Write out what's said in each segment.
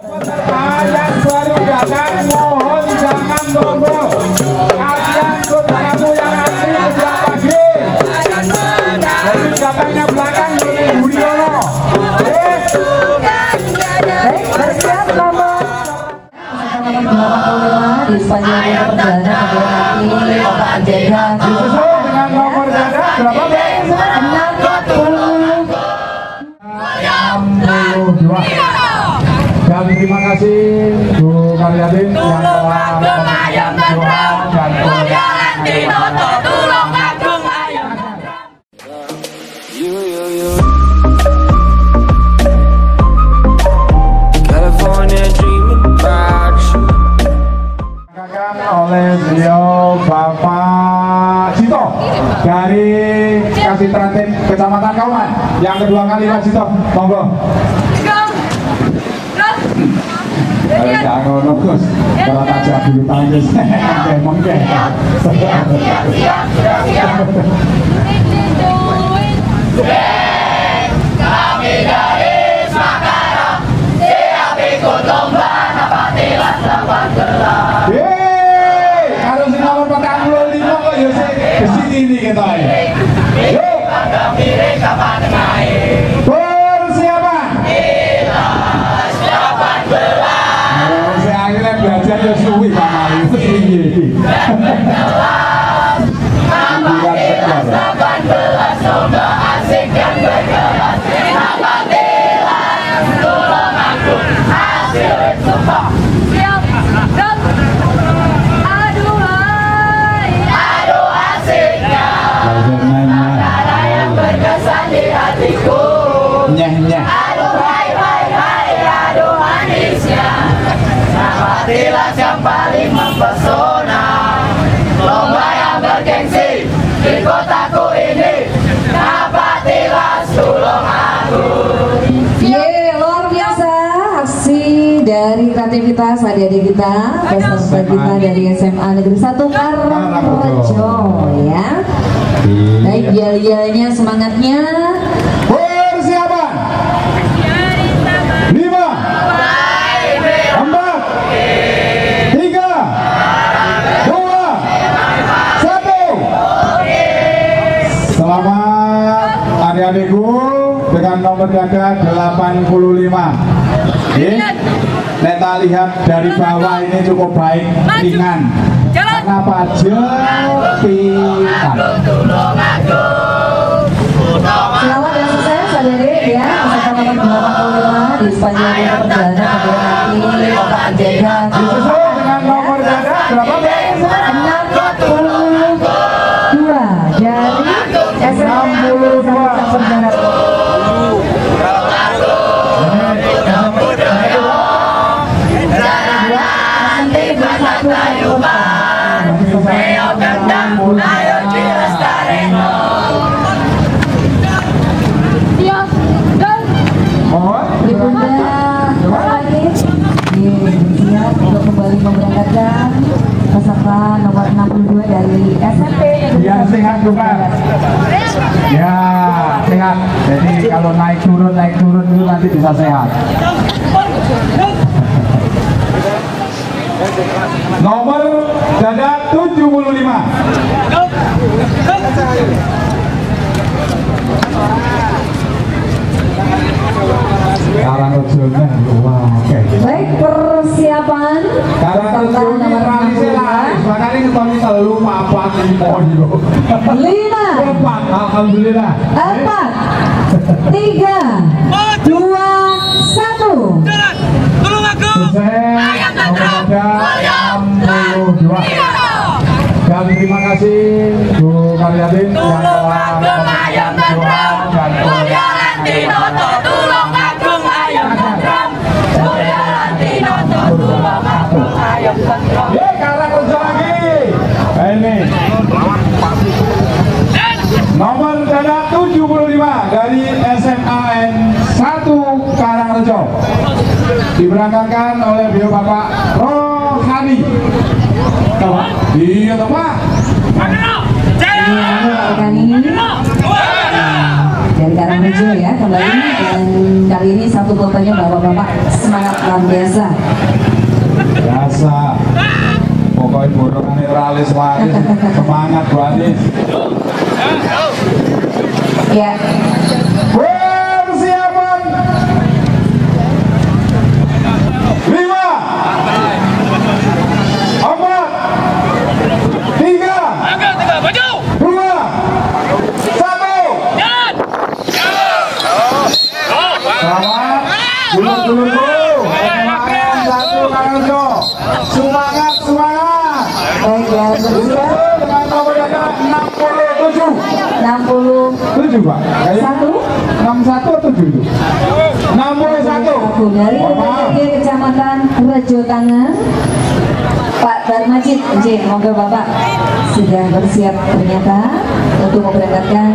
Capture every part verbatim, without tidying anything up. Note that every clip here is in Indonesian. Yang baru datang mohon jangan nongkrong. Kalian saudaramu yang asli sejak pagi. Dari datangnya belakang dari Budiolo. Eh, dari siapa nama? Sama-sama Bapak Rohani di sepanjang perjalanan kembali Bapak Jaya. Disusul dengan nomor dada berapa? enam puluh dua. Dan terima kasih Bu Karyatin yang telah dilakukan oleh beliau Bapak Sito dari Kecamatan Kecamatan Kauman yang kedua kali Pak Sito, monggo. Jangan nukus, kalau tajam dulu tangis, mengke. Siap, siap, siap, siap. Hey, kami dari Semarang, siap ikut lomba apa tilas apa gelar. Hey, kalau si nomor petang belum lima kok Yusuf kesini ini kita ini. Ada miring kapan naik? Tilas yang paling mempesona, lomba yang bergengsi di kotaku ini. Dapat tilas tulung aku. Yeay, luar biasa aksi dari kreativitas adik-adik kita, peserta kita dari S M A Negeri Satu Karangrejo ya. Baik, yel-yelnya, semangatnya. Arya Nigo dengan nomor dada delapan puluh lima. Ini kita lihat dari bawah ini cukup baik, ringan. Kenapa jepitan? Selamat dan sukses adik-adik ya. Peserta nomor delapan puluh lima di sepanjang perjalanan kembali Bapak Jaya. Disusul dengan nomor dada berapa? enam puluh dua dari S M A Ya, sehat. Jadi kalau naik turun naik turun itu nanti bisa sehat. Nomor dada tujuh puluh lima. Karangasem. Baik, persiapan. Lima, alhamdulillah. Empat, tiga, dua, satu. Tolong aku. Ayam tantrum. Ayam tantrum. Dan terima kasih Bu Karyatin yang telah ayam tantrum. Budiolo Dinoto tulung agung ayam tantrum. Budiolo Dinoto tulung agung ayam tantrum. Ya karena kerja lagi. Ini. Nomor dada tujuh puluh lima dari S M A Satu Karangrejo diberangkatkan oleh beliau Bapak Rohani. Coba, iya Pak. Ini dari Karangrejo ya kembali, dan kali ini satu fotonya bapak-bapak semangat luar biasa. Biasa. Pokoknya burung netralis waris semangat waris. Ya. Persiapan. Lima. Semangat, semangat. Dengan nomor enam puluh tujuh. enam puluh tujuh, Pak. Satu. enam puluh satu tujuh. enam puluh satu. Dari U B T D Kecamatan Rejotangan, Pak Bahrul Majid, J, moga Bapak sudah bersiap ternyata untuk memberangkatkan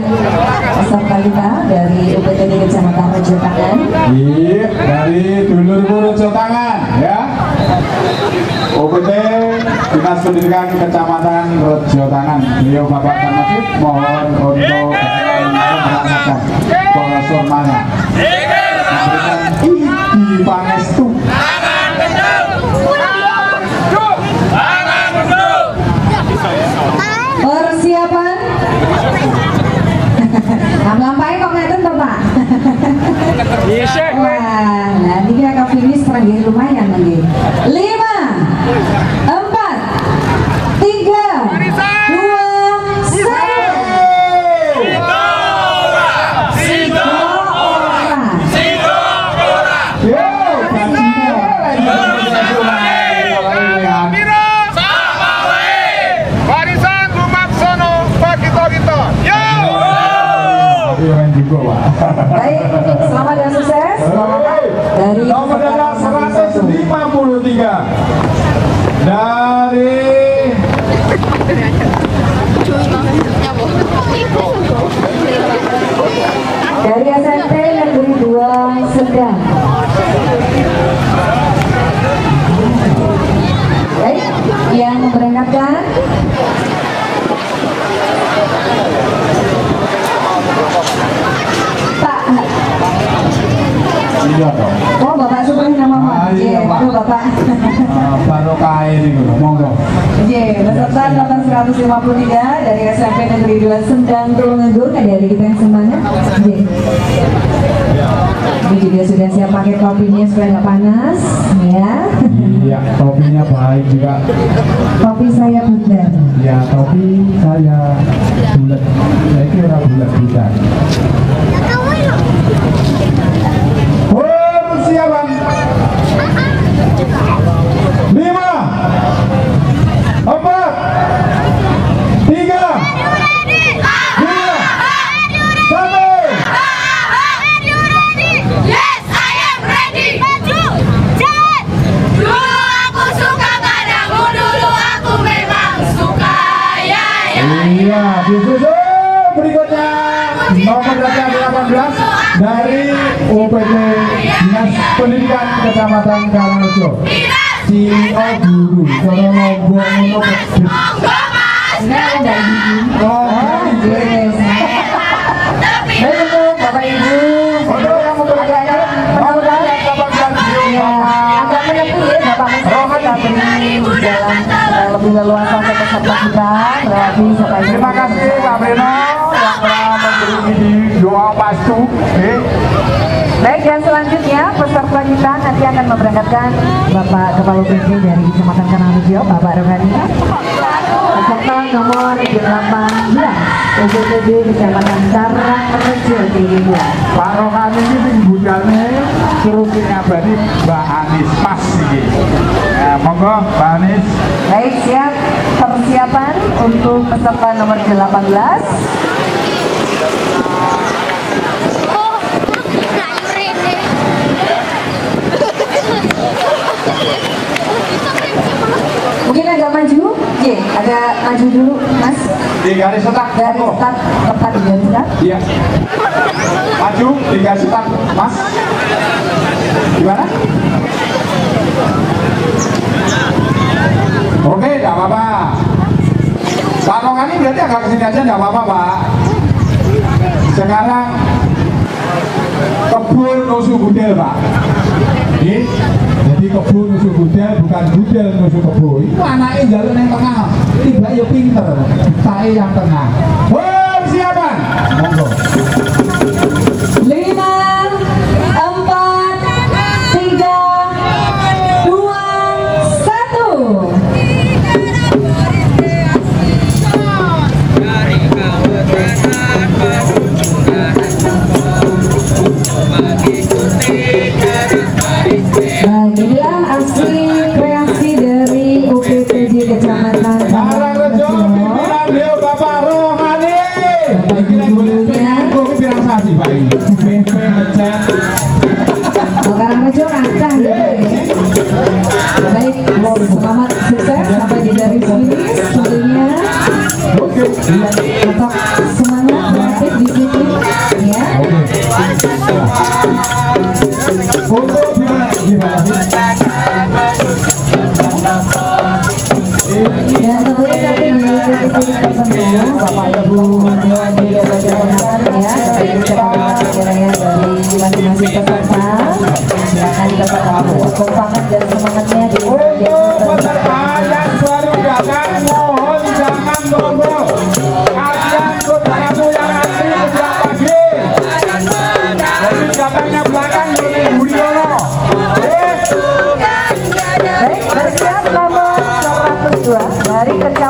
peserta kita dari U B T D Kecamatan Rejotangan. Iya, dari Dunurupu Rejotangan, ya. U B T Dinas Pendidikan Kecamatan Rejotangan. Beliau Bapak Bahrul Majid mohon untuk berangkatkan pesertanya. Di Pangestu. Persiapan. Ngapain kok ngeten to, Pak? Wah, nah ini agak finish lagi lumayan lagi. Lima, empat, tiga, dua, satu. Sito ora, Sito ora. Yo, baik, selamat dan sukses. Selamat dari nomor seratus lima puluh tiga dari dari S M P Negeri dua Sedang. Baik, yang memberangkatkan Pak. Iya dong. Oh, Bapak Supri nama Pak. Iya, Pak. Bapak. Barokah ini loh, monggo. Nggih, peserta nomor seratus lima puluh tiga dari S M P Negeri dua Sendang Tulungagung, dari kita yang semangat. Nggih. Ini juga sudah siap pakai kopinya supaya nggak panas, ya. Iya, kopinya baik juga. Kopi saya bulat. Ya, kopi saya bulat. Saya kira bulat bulat. Persiapan. Lima, empat, tiga, dua, satu. Yes, I am ready. Jalan. Dulu aku suka padamu, dulu aku memang suka. Ya, ya. Iya, disusul berikutnya nomor delapan belas. Dari U P T Dinas Pendidikan Kecamatan Karangasem, Cino Guru, Solo Logo, Bapak Ibu, untuk yang memperkenalkan, mau datang Bapak Sito, akan menempuh Bapak Rohani dari jalan lebih leluasa ke peserta kita, berarti sampai terima kasih Pak Prono. Di doa pastu. Eh. Baik, dan selanjutnya peserta kita nanti akan memberangkatkan Bapak Kepala B P D dari Kecamatan Kenangujio, Bapak Rohani. Peserta nomor delapan belas U B T D Kecamatan Karangrejo. Pak Rohani ini pinggudane terus ngabari Mbak Anies Pas iki. Ya, monggo Mbak Anies. Baik, siap persiapan untuk peserta nomor delapan belas. Mungkin agak maju, J, agak maju dulu, Mas. Di garis setak, garis setak, tepat di garis setak. Iya. Maju, di garis setak, Mas. Gimana? Oke, nggak apa-apa. Pak Rohani berarti agak kesini aja nggak apa-apa, Pak. Sekarang kebun nusuk gudel, Pak. Jadi, jadi kebun nusuk gudel, bukan gudel nusuk kebun. Itu anaknya jalan yang tengah, tiba ya pinter, saya yang tengah. Woi, siapa?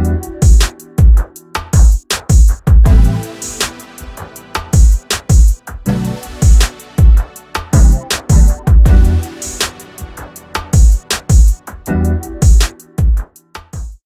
Monggo.